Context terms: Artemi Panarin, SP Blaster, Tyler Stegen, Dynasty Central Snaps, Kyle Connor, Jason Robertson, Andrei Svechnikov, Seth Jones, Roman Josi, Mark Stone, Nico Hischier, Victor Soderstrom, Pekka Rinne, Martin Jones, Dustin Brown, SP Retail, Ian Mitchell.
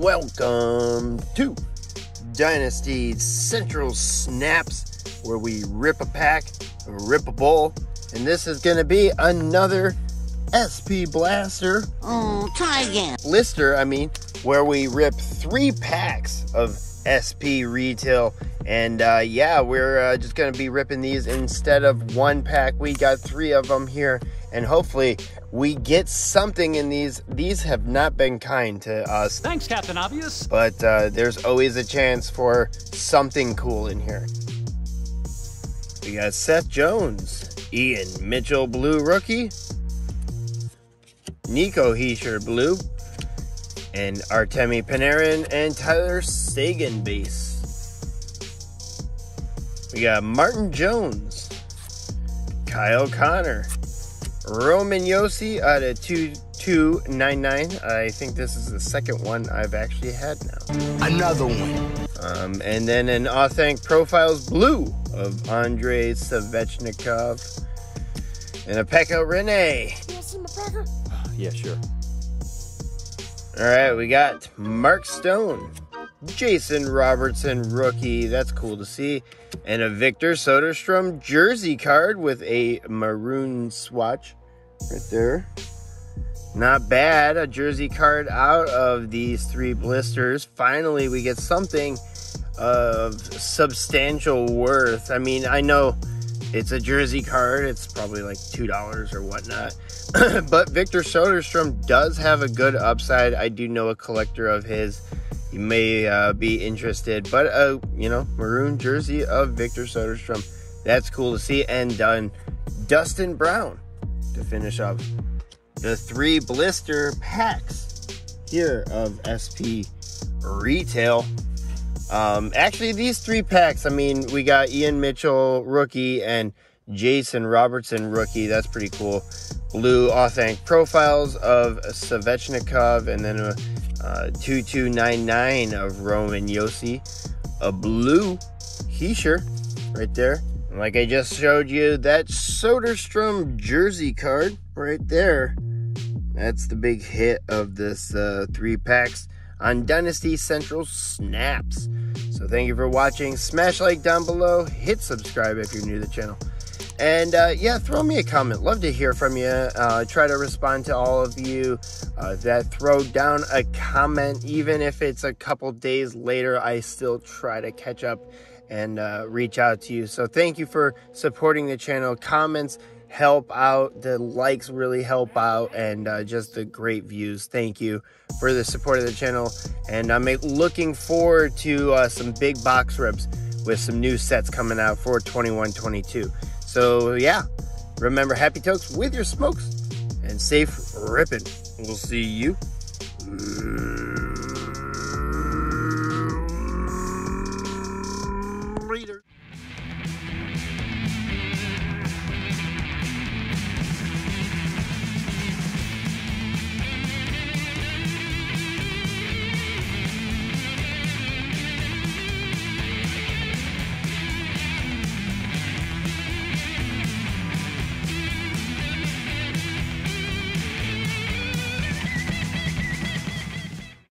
Welcome to Dynasty Central Snaps, where we rip a pack, rip a bowl, and this is going to be another SP Blaster. Lister, where we rip 3 packs of SP Retail. And yeah, we're just going to be ripping these instead of 1 pack. We got 3 of them here, and hopefully we get something in these. These have not been kind to us. Thanks, Captain Obvious. But there's always a chance for something cool in here. We got Seth Jones, Ian Mitchell, blue rookie, Nico Hischier, blue, and Artemi Panarin and Tyler Stegen base. We got Martin Jones, Kyle Connor, Roman Josi out of 2299. I think this is the second one I've actually had now. Another one. And then an authentic profiles blue of Andrei Svechnikov and a Pekka Rinne. You want to see my Packer? Yeah, sure. All right, we got Mark Stone, Jason Robertson rookie, that's cool to see, and a Victor Soderstrom jersey card with a maroon swatch right there. Not bad. A jersey card out of these 3 blisters. Finally we get something of substantial worth. I mean, I know it's a jersey card, it's probably like $2 or whatnot, but Victor Soderstrom does have a good upside. I do know a collector of his. You may be interested, but maroon jersey of Victor Soderstrom, that's cool to see. And Dustin Brown to finish up the 3 blister packs here of SP Retail. Actually, these 3 packs, we got Ian Mitchell rookie and Jason Robertson rookie, that's pretty cool. Blue authentic profiles of Svechnikov, and then a 2299 of Roman Josi, a blue Hischier right there. And like I just showed you, that Soderstrom jersey card right there. That's the big hit of this 3 packs on Dynasty Central Snaps. So thank you for watching. Smash like down below. Hit subscribe if you're new to the channel. And yeah, throw me a comment. Love to hear from you. Try to respond to all of you that throw down a comment. Even if it's a couple days later, I still try to catch up and reach out to you. So thank you for supporting the channel. Comments help out. The likes really help out. And just the great views. Thank you for the support of the channel. And I'm looking forward to some big box rips with some new sets coming out for 21-22. So yeah, remember, happy tokes with your smokes and safe ripping. We'll see you.